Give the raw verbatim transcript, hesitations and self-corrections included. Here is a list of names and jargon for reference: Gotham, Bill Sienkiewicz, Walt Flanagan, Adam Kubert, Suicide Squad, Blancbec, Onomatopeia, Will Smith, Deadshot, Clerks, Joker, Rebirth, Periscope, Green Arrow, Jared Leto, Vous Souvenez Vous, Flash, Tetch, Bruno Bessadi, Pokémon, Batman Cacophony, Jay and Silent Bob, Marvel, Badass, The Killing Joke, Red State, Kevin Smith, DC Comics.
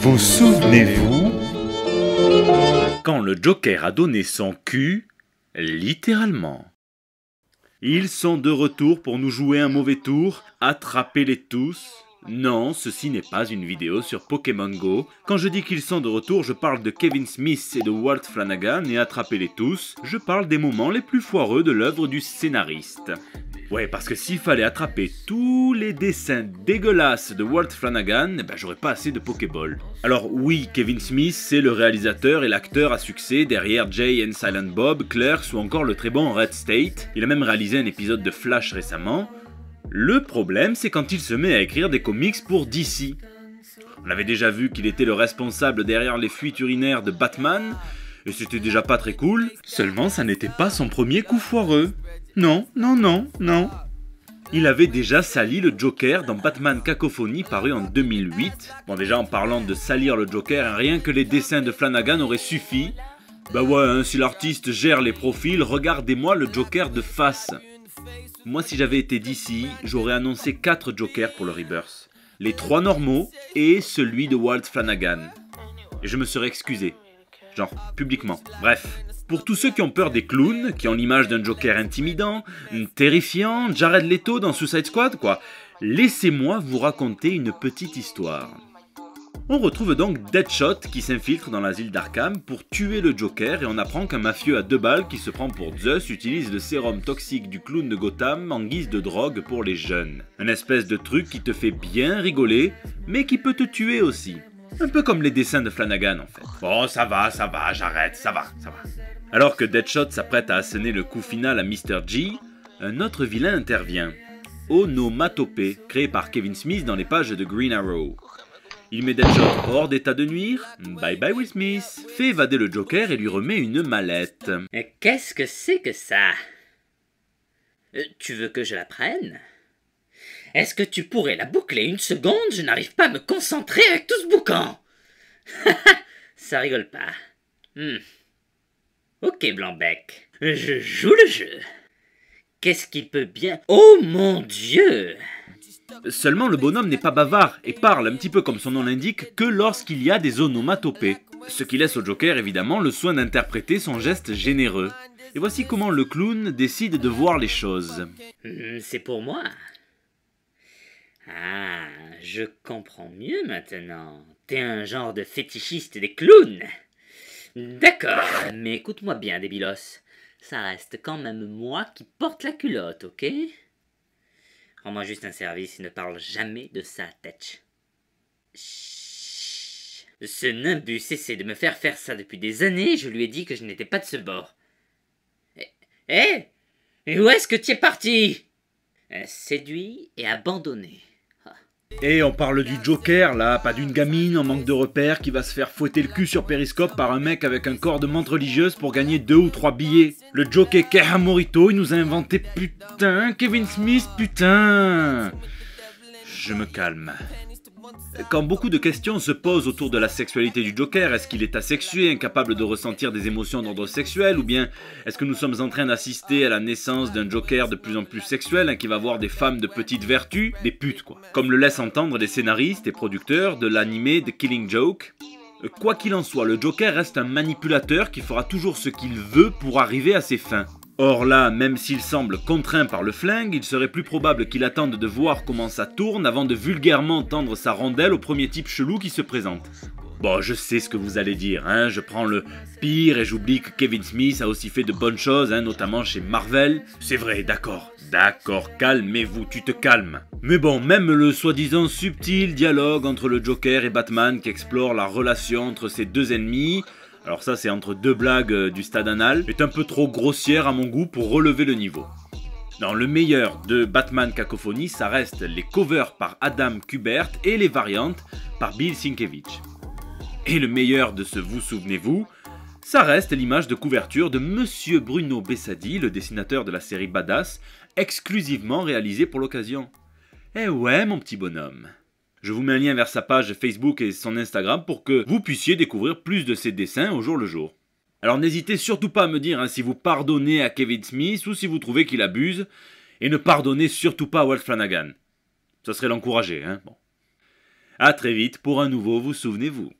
Vous souvenez-vous, quand le Joker a donné son cul, littéralement. Ils sont de retour pour nous jouer un mauvais tour, attrapez-les tous. Non, ceci n'est pas une vidéo sur Pokémon Go. Quand je dis qu'ils sont de retour, je parle de Kevin Smith et de Walt Flanagan et attrapez-les tous, je parle des moments les plus foireux de l'œuvre du scénariste. Ouais, parce que s'il fallait attraper tous les dessins dégueulasses de Walt Flanagan, ben j'aurais pas assez de Pokéball. Alors oui, Kevin Smith, c'est le réalisateur et l'acteur à succès derrière Jay and Silent Bob, Clerks ou encore le très bon Red State. Il a même réalisé un épisode de Flash récemment. Le problème, c'est quand il se met à écrire des comics pour D C. On avait déjà vu qu'il était le responsable derrière les fuites urinaires de Batman, et c'était déjà pas très cool. Seulement, ça n'était pas son premier coup foireux. Non, non, non, non. Il avait déjà sali le Joker dans Batman Cacophony paru en deux mille huit. Bon, déjà en parlant de salir le Joker, rien que les dessins de Flanagan auraient suffi. Bah ouais, hein, si l'artiste gère les profils, regardez-moi le Joker de face. Moi, si j'avais été D C, j'aurais annoncé quatre Jokers pour le Rebirth. Les trois normaux et celui de Walt Flanagan. Et je me serais excusé. Genre, publiquement. Bref. Pour tous ceux qui ont peur des clowns, qui ont l'image d'un Joker intimidant, terrifiant, Jared Leto dans Suicide Squad, quoi. Laissez-moi vous raconter une petite histoire. On retrouve donc Deadshot qui s'infiltre dans l'asile d'Arkham pour tuer le Joker et on apprend qu'un mafieux à deux balles qui se prend pour Zeus utilise le sérum toxique du clown de Gotham en guise de drogue pour les jeunes. Un espèce de truc qui te fait bien rigoler, mais qui peut te tuer aussi. Un peu comme les dessins de Flanagan en fait. Bon, ça va, ça va, j'arrête, ça va, ça va. Alors que Deadshot s'apprête à asséner le coup final à mister G, un autre vilain intervient. Onomatopée, créé par Kevin Smith dans les pages de Green Arrow. Il met Deadshot hors d'état de nuire, bye bye Will Smith, fait évader le Joker et lui remet une mallette. Mais qu'est-ce que c'est que ça? euh, Tu veux que je la prenne? Est-ce que tu pourrais la boucler une seconde? Je n'arrive pas à me concentrer avec tout ce boucan. Ça rigole pas. Hmm. Ok, Blancbec, je joue le jeu. Qu'est-ce qui peut bien... Oh mon Dieu! Seulement le bonhomme n'est pas bavard et parle un petit peu comme son nom l'indique que lorsqu'il y a des onomatopées. Ce qui laisse au Joker évidemment le soin d'interpréter son geste généreux. Et voici comment le clown décide de voir les choses. C'est pour moi. Ah, je comprends mieux maintenant. T'es un genre de fétichiste des clowns. D'accord, mais écoute-moi bien, débilos. Ça reste quand même moi qui porte la culotte, ok? Rends-moi juste un service et ne parle jamais de ça, Tetch. Chut. Ce nimbus essaie de me faire faire ça depuis des années, je lui ai dit que je n'étais pas de ce bord. Eh, eh, où est-ce que tu es parti? Séduit et abandonné. Et on parle du Joker là, pas d'une gamine en manque de repères qui va se faire fouetter le cul sur Periscope par un mec avec un corps de menthe religieuse pour gagner deux ou trois billets. Le Joker Morito, il nous a inventé putain, Kevin Smith putain. Je me calme. Quand beaucoup de questions se posent autour de la sexualité du Joker, est-ce qu'il est asexué, incapable de ressentir des émotions d'ordre sexuel, ou bien est-ce que nous sommes en train d'assister à la naissance d'un Joker de plus en plus sexuel, hein, qui va avoir des femmes de petite vertu, des putes quoi, comme le laissent entendre les scénaristes et producteurs de l'animé The Killing Joke. Quoi qu'il en soit, le Joker reste un manipulateur qui fera toujours ce qu'il veut pour arriver à ses fins. Or là, même s'il semble contraint par le flingue, il serait plus probable qu'il attende de voir comment ça tourne avant de vulgairement tendre sa rondelle au premier type chelou qui se présente. Bon, je sais ce que vous allez dire, hein, je prends le pire et j'oublie que Kevin Smith a aussi fait de bonnes choses, hein, notamment chez Marvel. C'est vrai, d'accord, d'accord, calmez-vous, tu te calmes. Mais bon, même le soi-disant subtil dialogue entre le Joker et Batman qui explore la relation entre ces deux ennemis... Alors ça c'est entre deux blagues du stade anal, est un peu trop grossière à mon goût pour relever le niveau. Dans le meilleur de Batman Cacophony, ça reste les covers par Adam Kubert et les variantes par Bill Sienkiewicz. Et le meilleur de ce Vous souvenez-vous, ça reste l'image de couverture de Monsieur Bruno Bessadi, le dessinateur de la série Badass, exclusivement réalisée pour l'occasion. Eh ouais mon petit bonhomme. Je vous mets un lien vers sa page Facebook et son Instagram pour que vous puissiez découvrir plus de ses dessins au jour le jour. Alors n'hésitez surtout pas à me dire hein, si vous pardonnez à Kevin Smith ou si vous trouvez qu'il abuse. Et ne pardonnez surtout pas à Walt Flanagan. Ça serait l'encourager. Hein bon. A très vite pour un nouveau Vous Souvenez Vous.